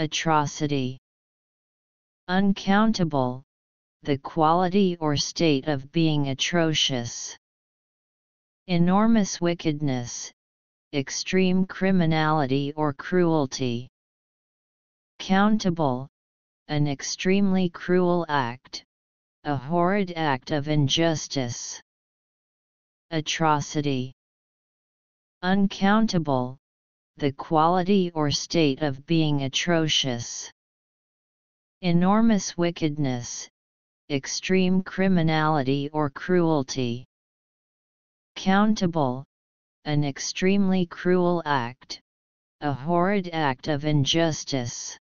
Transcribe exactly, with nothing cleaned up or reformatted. Atrocity. Uncountable, the quality or state of being atrocious. Enormous wickedness, extreme criminality or cruelty. Countable, an extremely cruel act, a horrid act of injustice. Atrocity. Uncountable, the quality or state of being atrocious. Enormous wickedness, extreme criminality or cruelty. Countable, an extremely cruel act, a horrid act of injustice.